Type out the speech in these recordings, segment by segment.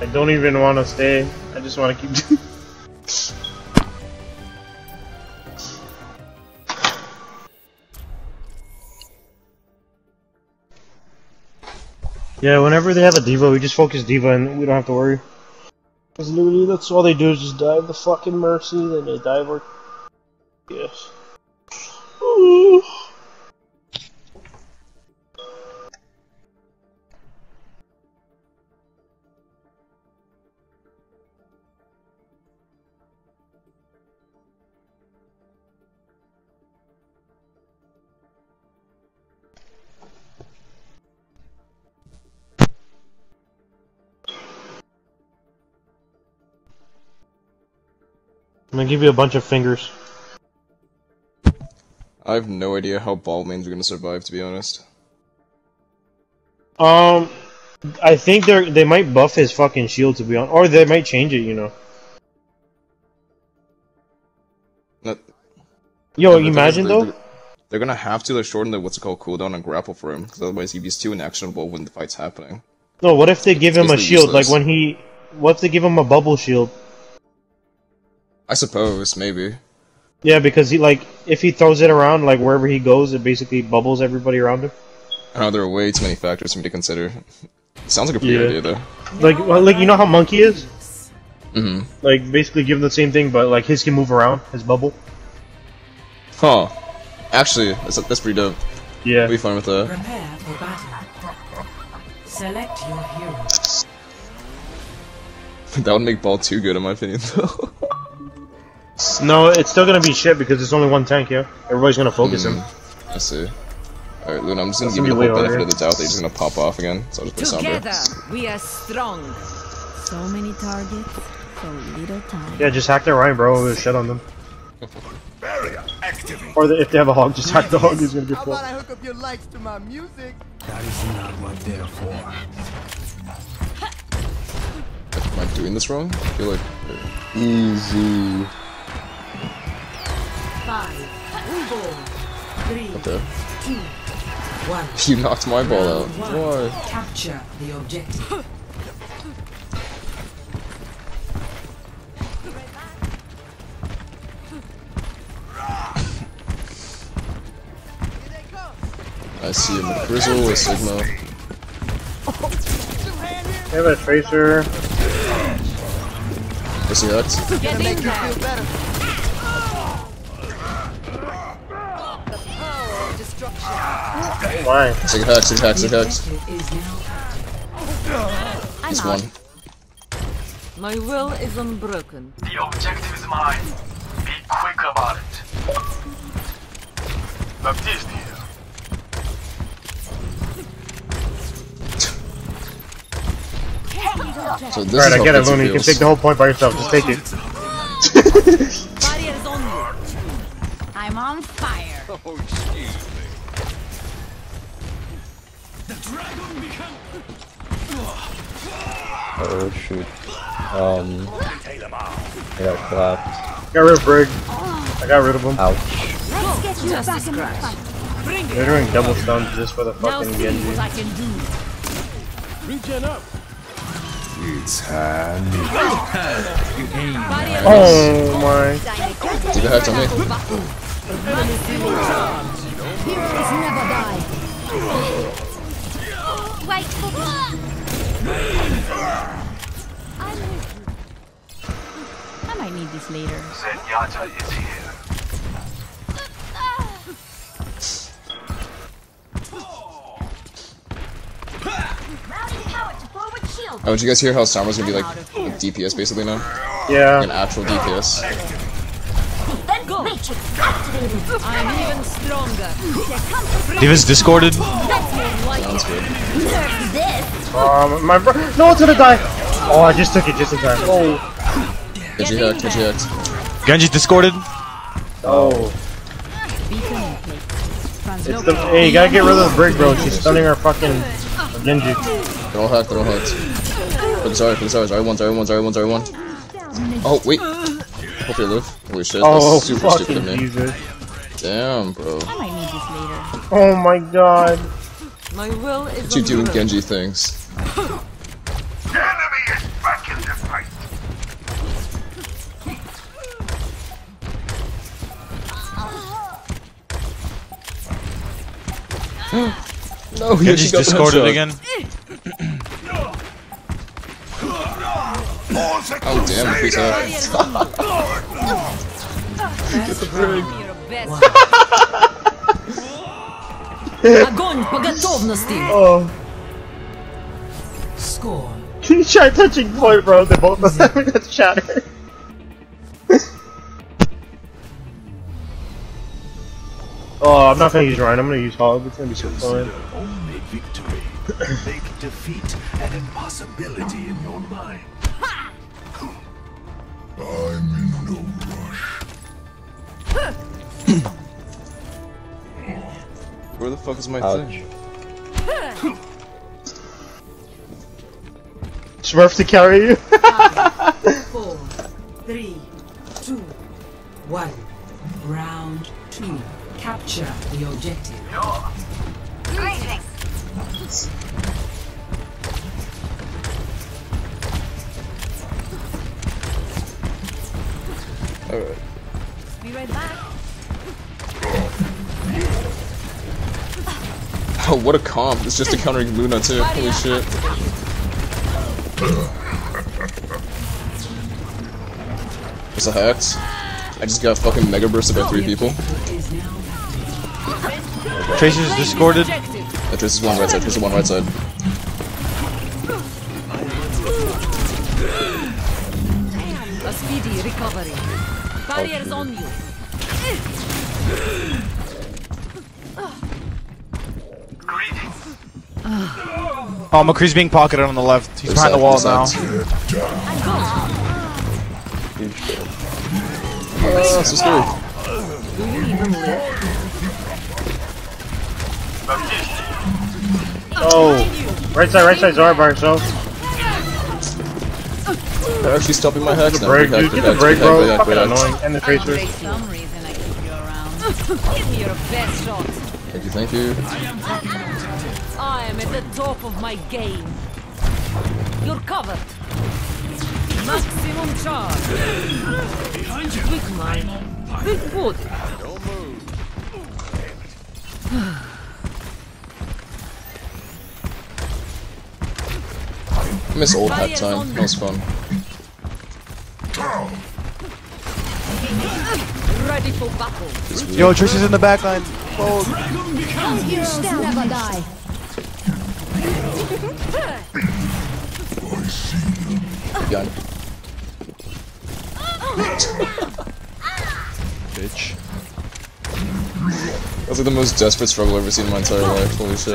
I don't even want to stay. I just want to keep doing it. Yeah, whenever they have a D.Va, we just focus D.Va and we don't have to worry. Because literally, that's all they do is just dive the fucking Mercy, then they dive our... Yes. Ooh. I'm gonna give you a bunch of fingers. I have no idea how Baldman's are gonna survive, to be honest. I think they might buff his fucking shield, to be honest, or they might change it, you know. Not, yo, imagine though. They're gonna have to shorten the cooldown and grapple for him, because otherwise he's too inactionable when the fight's happening. No, what if they give him a shield? Useless. Like when he, what if they give him a bubble shield? I suppose, maybe. Yeah, because he, like, if he throws it around, like, wherever he goes, it basically bubbles everybody around him. I know, there are way too many factors for me to consider. Sounds like a pretty idea, though. Like, well, like, you know how Monkey is? Mm-hmm. Like, basically give him the same thing, but, like, his can move around, his bubble. Huh. Actually, that's pretty dope. Yeah. We'll be fine with that. Prepare for battle. Select your hero. That would make Ball too good, in my opinion, though. No, it's still gonna be shit because there's only one tank here. Everybody's gonna focus him. I see. Alright, Luna, I'm just gonna give you the whole benefit of the doubt that he's gonna pop off again. So I'll just play Sombra. We are strong. So many targets, so little time. Yeah, just hack their Ryan, bro. We'll shit on them. Barrier activate. Or if they have a Hog, just hack the Hog. He's gonna get full. How about I hook up your lights to my music? That is not what they're for. Am I doing this wrong? I feel like easy. 5, 4, 3, okay. 2, 1. You knocked my ball out. Why? Capture the objective. I see a McCree, a Sigma. They have a Tracer. What's the act? Why? Take hacks, take hacks, take hacks. He's one. My will is unbroken. The objective is mine. Be quick about it. Baptiste here. So this Alright, I get it, Luna. You can take the whole point by yourself. Just take it. Barrier is on you. I'm on fire. Oh, jeez. Oh shoot. I got clapped. Got rid of Brig. I got rid of him. Ouch. Let's get just back in the fight. They're doing double stuns just for the fucking Genji. Regen up. It's time. Oh my. Did you hurt on me? Wait for me. I might need this later. Zenyatta is here. Oh, did you guys hear how Sombra's gonna be like DPS basically now? Yeah. An actual DPS. Then go. I'm even stronger. D.Va's discorded. Sounds good. My bro. No, it's gonna die! Oh, I just took it just in time. Oh. Genji hacked. Genji discorded. Oh. It's the. Hey, you gotta get rid of the Brig, bro. She's stunning our fucking Genji. They're all hacked, they're all hacked. Put the stars. I won. Oh, wait. Hope you live. Holy shit, that's super stupid of me. Damn, bro. Oh my god. My will is what you doing, Genji things? Enemy is back. No, he just discorded again. Oh damn, he's hurt. Get the Brig. Oh. Score. He tried touching point, bro. They both must have got shattered. Oh, I'm not gonna use Ryan, I'm gonna use Hog, it's gonna be so fun. Only victory. Make defeat an impossibility in your mind. I'm in no rush. Where the fuck is my thing? Smurf to carry you? 5, 4, 3, 2, 1. Round 2. Capture the objective. Alright. Be right back. Oh, what a comp. It's just a countering Luna, too. Holy shit. It's a hex. I just got fucking mega burst by 3 people. Tracer's discorded. Yeah, Tracer's one right side, Tracer's one right side. Damn, a speedy recovery. Barrier's on you. Oh, McCree's being pocketed on the left. He's behind the wall now. Oh, that's so scary. Oh, right side, Zarya by herself. They're actually stopping my hex now. Get the Brig, bro. Fucking annoying. And the Tracer. Thank you, thank you. I am at the top of my game. You're covered. Maximum charge. Behind you. Quick mine. Quick wood. Don't move. I miss old hat time, that was fun. Ready for battle. Yo, Trish is in the back line. Oh. Heroes never die. Got it. Bitch. That was like the most desperate struggle I've ever seen in my entire life, holy shit.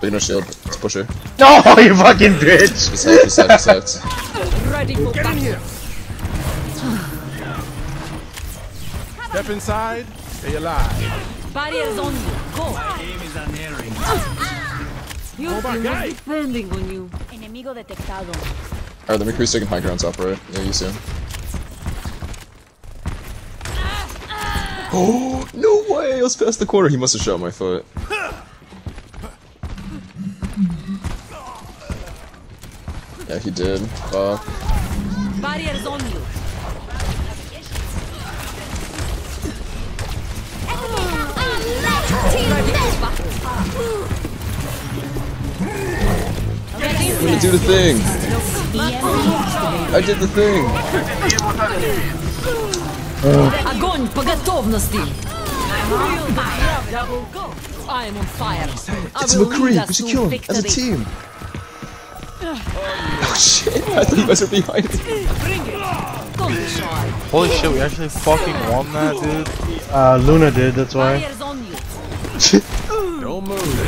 Bigger shield, let's push her. No, you fucking bitch! He's out, he's out, he's out. Ready for get in here! Step inside, stay alive. Barrier's on you, go! My aim is unerring. Oh my god! Rounding on you. Enemigo detectado. Alright, let me crease taking high ground top, right? Yeah, you see him. Oh, no way! I was past the corner, he must have shot my foot. Yeah, he did. Fuck. Barrier's on you. I'm gonna do the thing. I did the thing. Огонь по готовности. I'm on fire. It's McCree. We should kill him as a team. Oh shit, I thought you guys were behind me. Holy shit, we actually fucking won that, dude. Luna did, that's why. Don't move.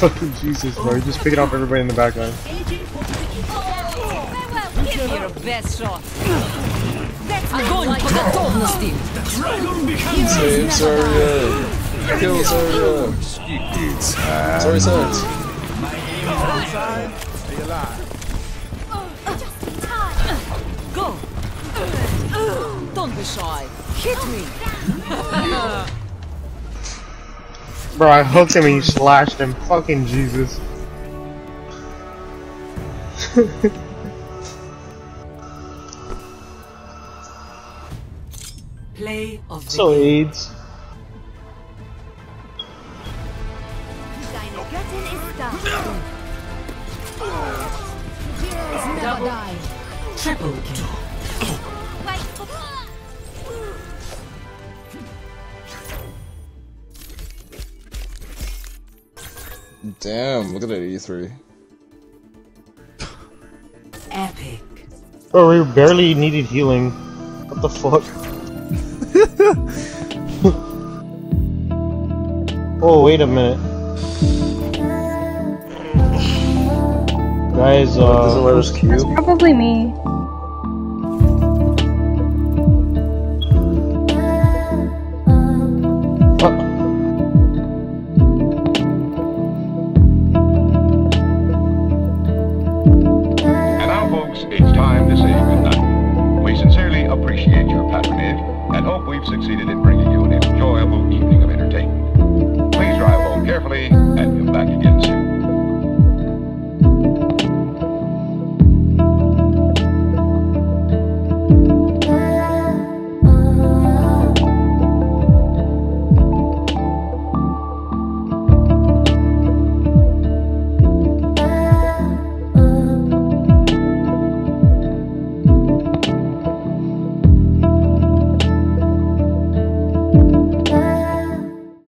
Fucking Jesus, bro. You're just picking off everybody in the background. Save Zarya. Kill Zarya. Sorry, Zarya. Stay alive. Just in time. Go. Don't be shy. Hit me. Bro, I hooked him and you slashed him. Fucking Jesus. Play of the so game. AIDS. Double, triple kill. Damn, look at that E3. Epic. Bro, we barely needed healing. What the fuck? Oh, wait a minute. Guys, that's probably me. Succeeded in